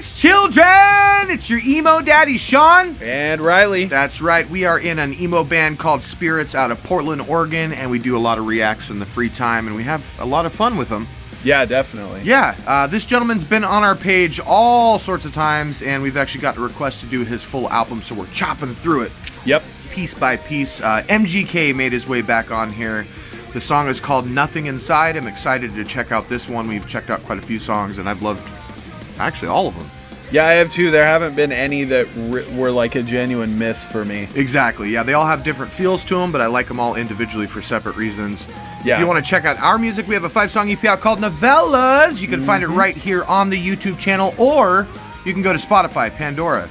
Spirits, children! It's your emo daddy, Sean. And Riley. That's right. We are in an emo band called Spirits out of Portland, Oregon, and we do a lot of reacts in the free time, and we have a lot of fun with them. Yeah, definitely. Yeah, this gentleman's been on our page all sorts of times, and we've actually got a request to do his full album, so we're chopping through it. Yep. Piece by piece. MGK made his way back on here. The song is called Nothing Inside. I'm excited to check out this one. We've checked out quite a few songs, and I've loved actually all of them. Yeah, I have too. There haven't been any that were like a genuine miss for me. Exactly. Yeah, they all have different feels to them, but I like them all individually for separate reasons. Yeah. If you want to check out our music, we have a 5-song EP out called Novellas. You can find it right here on the YouTube channel, or you can go to Spotify, Pandora,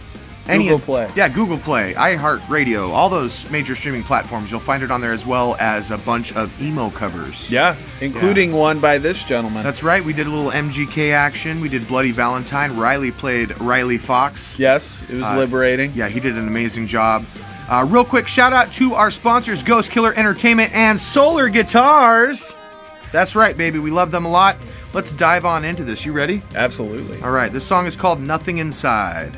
Google Play. Yeah, Google Play, iHeartRadio, all those major streaming platforms. You'll find it on there, as well as a bunch of emo covers. Yeah, including one by this gentleman. That's right. We did a little MGK action. We did Bloody Valentine. Riley played Riley Fox. Yes, it was liberating. Yeah, he did an amazing job. Real quick, shout out to our sponsors, Ghost Killer Entertainment and Solar Guitars. That's right, baby. We love them a lot. Let's dive on into this. You ready? Absolutely. All right. This song is called Nothing Inside.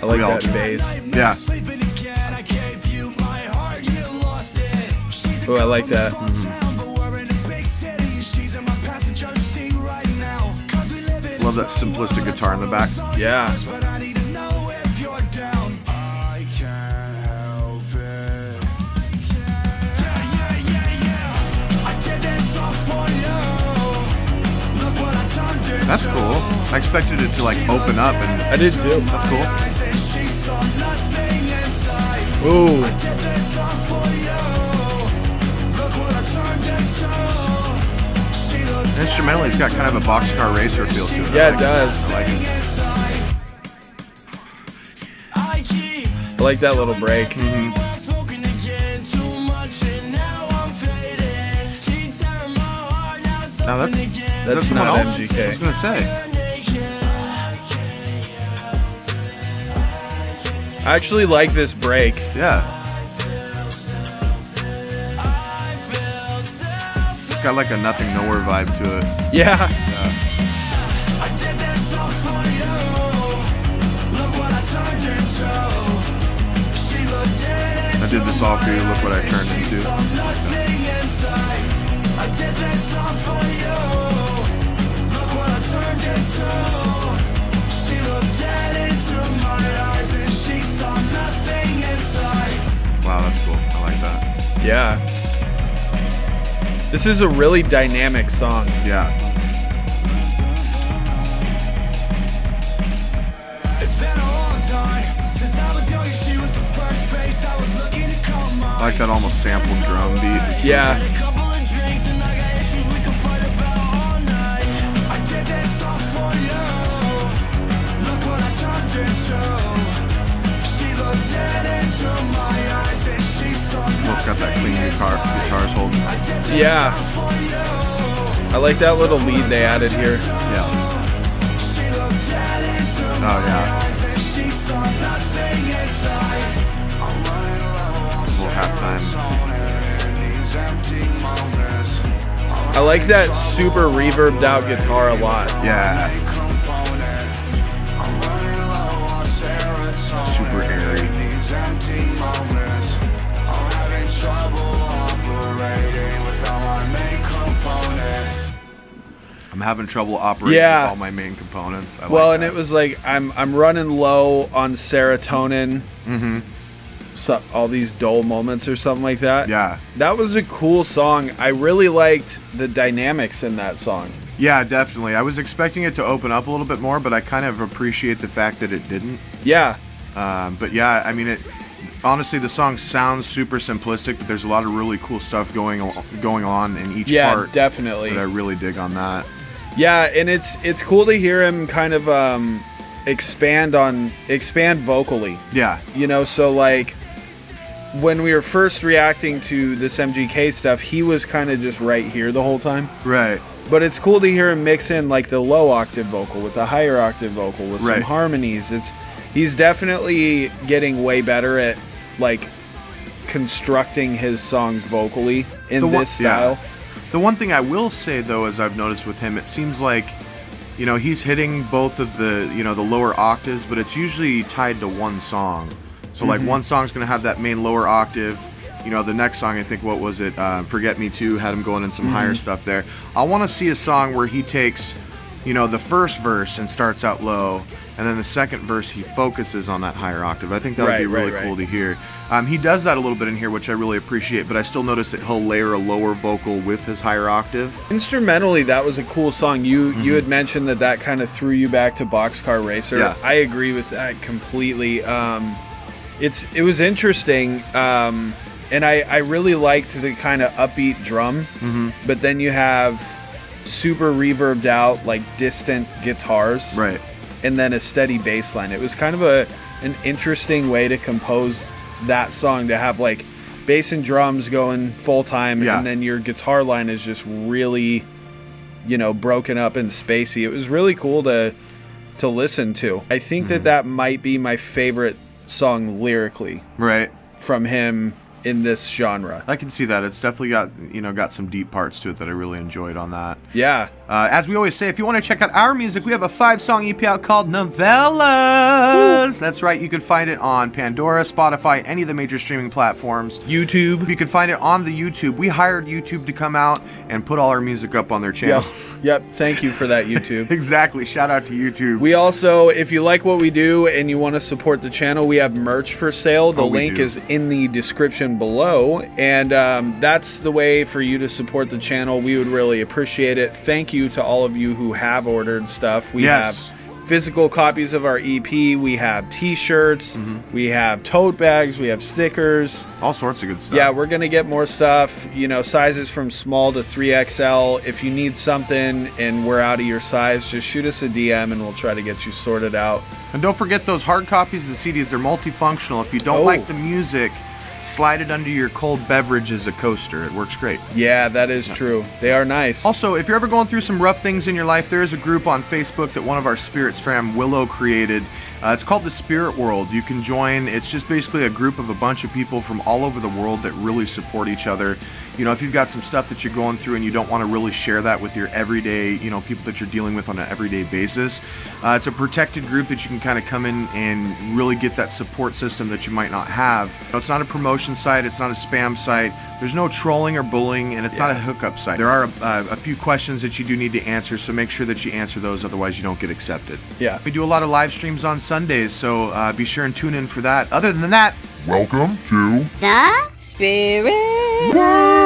I like that bass. Yeah. Oh, I like that. Mm-hmm. Love that simplistic guitar in the back. Yeah. That's cool. I expected it to like open up, and I did too. That's cool. Ooh. Instrumentally, it's got kind of a Boxcar Racer feel to it. Yeah, it does. I like it. I like that little break. Mm-hmm. Now that's not MGK. I was gonna say. I actually like this break. Yeah. It's got like a nothing-nowhere vibe to it. Yeah. I did this all for you. Look what I turned into. I did this all for you. Look what I turned into. She looked dead into my eyes and she saw nothing inside. Wow, that's cool. I like that. Yeah. This is a really dynamic song. Yeah. It's been a long time since I was young and she was the first face I was looking to come on. I like that almost sampled drum beat. Yeah. Yeah, I like that little lead they added here. Yeah. Oh yeah. Little halftime. I like that super reverbed out guitar a lot. Yeah. Super airy. I'm having trouble operating with all my main components. And it was like I'm running low on serotonin. Mm-hmm. So, all these dull moments or something like that. Yeah. That was a cool song. I really liked the dynamics in that song. Yeah, definitely. I was expecting it to open up a little bit more, but I kind of appreciate the fact that it didn't. Yeah. But yeah, I mean it. Honestly, the song sounds super simplistic, but there's a lot of really cool stuff going on in each part. Yeah, definitely. But I really dig on that. Yeah, and it's cool to hear him kind of expand vocally. Yeah. You know, so like when we were first reacting to this MGK stuff, he was kind of just right here the whole time. Right. But it's cool to hear him mix in like the low octave vocal with the higher octave vocal with some harmonies. He's definitely getting way better at like constructing his songs vocally in this style. Yeah. The one thing I will say, though, as I've noticed with him, it seems like, you know, he's hitting both of the, you know, the lower octaves, but it's usually tied to one song. So, like, one song's going to have that main lower octave. You know, the next song, I think, what was it? Forget Me Too had him going in some higher stuff there. I want to see a song where he takes, you know, the first verse and starts out low, and then the second verse he focuses on that higher octave. I think that would be really cool to hear. He does that a little bit in here, which I really appreciate, but I still notice that he'll layer a lower vocal with his higher octave. Instrumentally, that was a cool song. You had mentioned that that kind of threw you back to Boxcar Racer. Yeah. I agree with that completely. It was interesting, and I really liked the kind of upbeat drum, but then you have super reverbed out, like, distant guitars, and then a steady bass line. It was kind of an interesting way to compose that song, to have like bass and drums going full time, and then your guitar line is just really, you know, broken up and spacey. It was really cool to listen to. I think that might be my favorite song lyrically from him in this genre. I can see that. It's definitely got, you know, got some deep parts to it that I really enjoyed on that. Yeah. As we always say, if you want to check out our music, we have a 5-song EP out called Novellas. Woo. That's right. You can find it on Pandora, Spotify, any of the major streaming platforms. YouTube. You can find it on the YouTube. We hired YouTube to come out and put all our music up on their channels. Yep. Thank you for that, YouTube. Exactly. Shout out to YouTube. We also, if you like what we do and you want to support the channel, we have merch for sale. The link is in the description below. And that's the way for you to support the channel. We would really appreciate it. Thank you to all of you who have ordered stuff. We have physical copies of our EP. We have t-shirts. We have tote bags. We have stickers. All sorts of good stuff. Yeah, we're going to get more stuff. You know, sizes from small to 3XL. If you need something and we're out of your size, just shoot us a DM and we'll try to get you sorted out. And don't forget those hard copies of the CDs. They're multifunctional. If you don't like the music, slide it under your cold beverage as a coaster. It works great. Yeah, that is true. They are nice. Also, if you're ever going through some rough things in your life, there is a group on Facebook that one of our Spirits fam, Willow, created. It's called The Spirit World. You can join. It's just basically a group of a bunch of people from all over the world that really support each other. You know, if you've got some stuff that you're going through and you don't want to really share that with your everyday, you know, people that you're dealing with on an everyday basis, it's a protected group that you can kind of come in and really get that support system that you might not have. You know, it's not a promotion site. It's not a spam site. There's no trolling or bullying, and it's not a hookup site. There are a few questions that you do need to answer, so make sure that you answer those. Otherwise, you don't get accepted. Yeah. We do a lot of live streams on Sundays, so be sure and tune in for that. Other than that, welcome to The Spirit World.